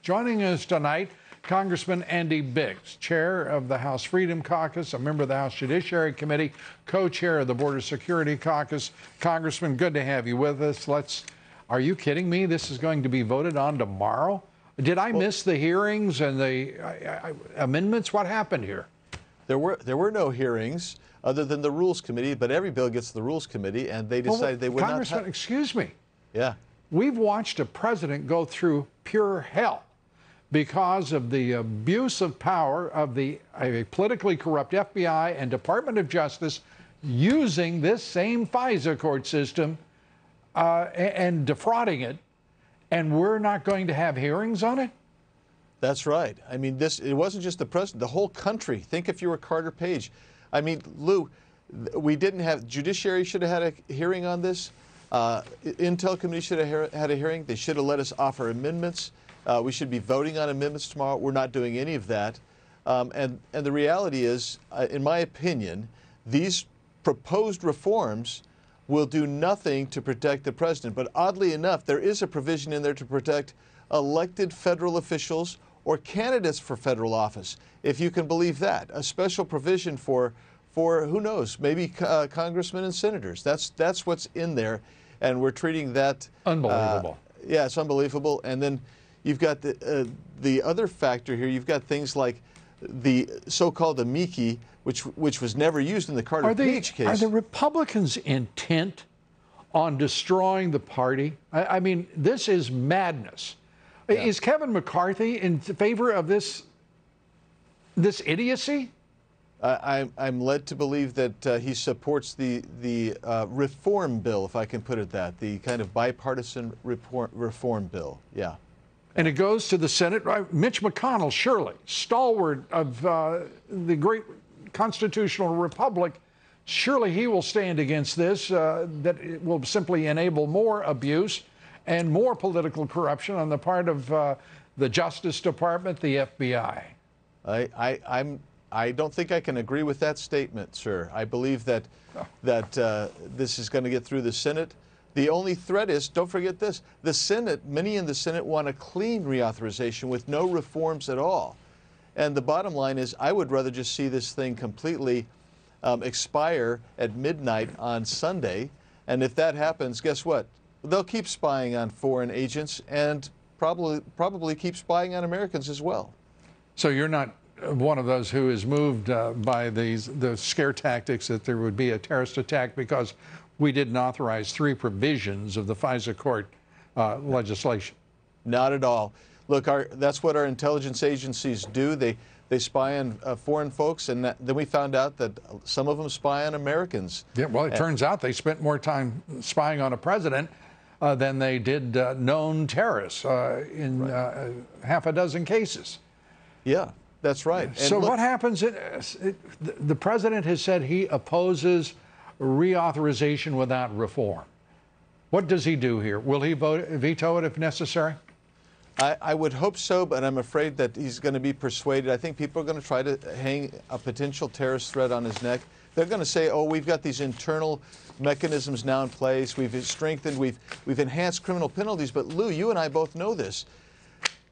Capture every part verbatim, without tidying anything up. Joining us tonight, Congressman Andy Biggs, chair of the House Freedom Caucus, a member of the House Judiciary Committee, co-chair of the Border Security Caucus. Congressman, good to have you with us. Let's, are you kidding me? This is going to be voted on tomorrow? Did I well, miss the hearings and the I, I, amendments? What happened here? There were, there were no hearings other than the Rules Committee, but every bill gets the Rules Committee, and they decided well, they would Congressman, not... Congressman, excuse me. Yeah. We've watched a president go through pure hell because of the abuse of power of the a politically corrupt F B I and Department of Justice using this same FISA court system uh, and defrauding it, and we're not going to have hearings on it? That's right. I mean, this it wasn't just the president, the whole country. Think if you were Carter Page. I mean, Lou, we didn't have, Judiciary should have had a hearing on this. Uh, Intel Committee should have had a hearing. They should have let us offer amendments. Uh, we should be voting on amendments tomorrow. We're not doing any of that. Um, and, and the reality is, uh, in my opinion, these proposed reforms will do nothing to protect the president. But oddly enough, there is a provision in there to protect elected federal officials or candidates for federal office, if you can believe that. A special provision for for who knows, maybe uh, congressmen and senators. That's that's what's in there, and we're treating that unbelievable. Uh, yeah, it's unbelievable. And then you've got the uh, the other factor here. You've got things like the so-called amiki, which which was never used in the Carter Page case. Are the Republicans intent on destroying the party? I, I mean, this is madness. Yeah. Is Kevin McCarthy in favor of this this idiocy? Uh, I, I'm led to believe that uh, he supports the the uh, reform bill, if I can put it that, the kind of bipartisan report, reform bill. Yeah, and it goes to the Senate. Right? Mitch McConnell, surely stalwart of uh, the great constitutional republic, surely he will stand against this. Uh, that it will simply enable more abuse and more political corruption on the part of uh, the Justice Department, the F B I. I, I I'm. I don't think I can agree with that statement, sir. I believe that that uh, this is going to get through the Senate. The only threat is, don't forget this, the Senate, many in the Senate want a clean reauthorization with no reforms at all. And the bottom line is, I would rather just see this thing completely um, expire at midnight on Sunday. And if that happens, guess what? They'll keep spying on foreign agents and probably, probably keep spying on Americans as well. So you're not one of those who is moved uh, by these the scare tactics that there would be a terrorist attack because we didn't authorize three provisions of the FISA court uh, legislation? Not at all. Look, our, that's what our intelligence agencies do. They they spy on uh, foreign folks, and that, then we found out that some of them spy on Americans. Yeah, well, it and, turns out they spent more time spying on a president uh, than they did uh, known terrorists uh, in right. uh, half a dozen cases. Yeah. That's right. And so look, what happens, it, it, the president has said he opposes reauthorization without reform. What does he do here? Will he vote, veto it if necessary? I, I would hope so, but I'm afraid that he's going to be persuaded. I think people are going to try to hang a potential terrorist threat on his neck. They're going to say, oh, we've got these internal mechanisms now in place. We've strengthened, we've, we've enhanced criminal penalties. But Lou, you and I both know this.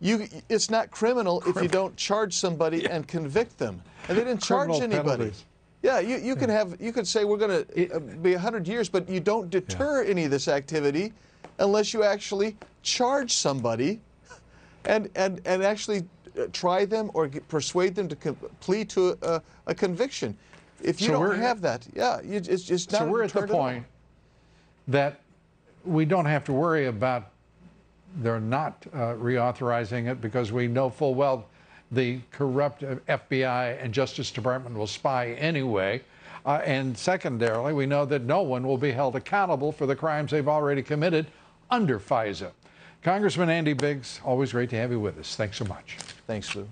You, it's not criminal, criminal if you don't charge somebody yeah. and convict them. And they didn't charge criminal anybody. Penalties. Yeah, you, you yeah. can have you could say we're going to be a hundred years, but you don't deter yeah. any of this activity unless you actually charge somebody and and and actually try them or get, persuade them to plead to a, a conviction. If you so don't have that, yeah, you, it's just not. So we're at the point that we don't have to worry about. They're not uh, reauthorizing it because we know full well the corrupt F B I and Justice Department will spy anyway. Uh, and secondarily, we know that no one will be held accountable for the crimes they've already committed under FISA. Congressman Andy Biggs, always great to have you with us. Thanks so much. Thanks, Lou.